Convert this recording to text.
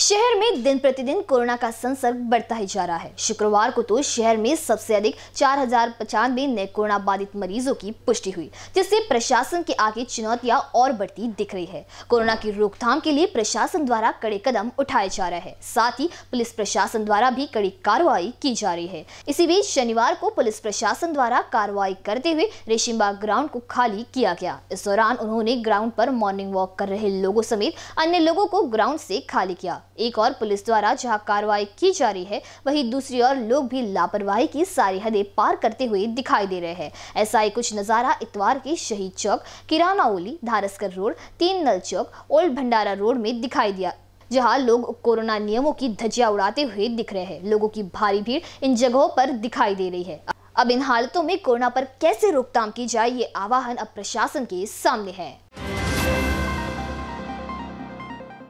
शहर में दिन प्रतिदिन कोरोना का संसर्ग बढ़ता ही जा रहा है। शुक्रवार को तो शहर में सबसे अधिक 4095 नए कोरोना बाधित मरीजों की पुष्टि हुई, जिससे प्रशासन के आगे चुनौतियां और बढ़ती दिख रही है। कोरोना की रोकथाम के लिए प्रशासन द्वारा कड़े कदम उठाए जा रहे हैं, साथ ही पुलिस प्रशासन द्वारा भी कड़ी कार्रवाई की जा रही है। इसी बीच शनिवार को पुलिस प्रशासन द्वारा कार्रवाई करते हुए रेशमबाग ग्राउंड को खाली किया गया। इस दौरान उन्होंने ग्राउंड पर मॉर्निंग वॉक कर रहे लोगों समेत अन्य लोगों को ग्राउंड से खाली किया। एक और पुलिस द्वारा जहां कार्रवाई की जा रही है, वहीं दूसरी ओर लोग भी लापरवाही की सारी हदें पार करते हुए दिखाई दे रहे हैं। ऐसा ही कुछ नजारा इतवार के शहीद चौक, किराना ओली, धारस्कर रोड, तीन नल चौक, ओल्ड भंडारा रोड में दिखाई दिया, जहां लोग कोरोना नियमों की धज्जियां उड़ाते हुए दिख रहे हैं। लोगों की भारी भीड़ इन जगहों पर दिखाई दे रही है। अब इन हालतों में कोरोना पर कैसे रोकथाम की जाए, ये आह्वान अब प्रशासन के सामने है।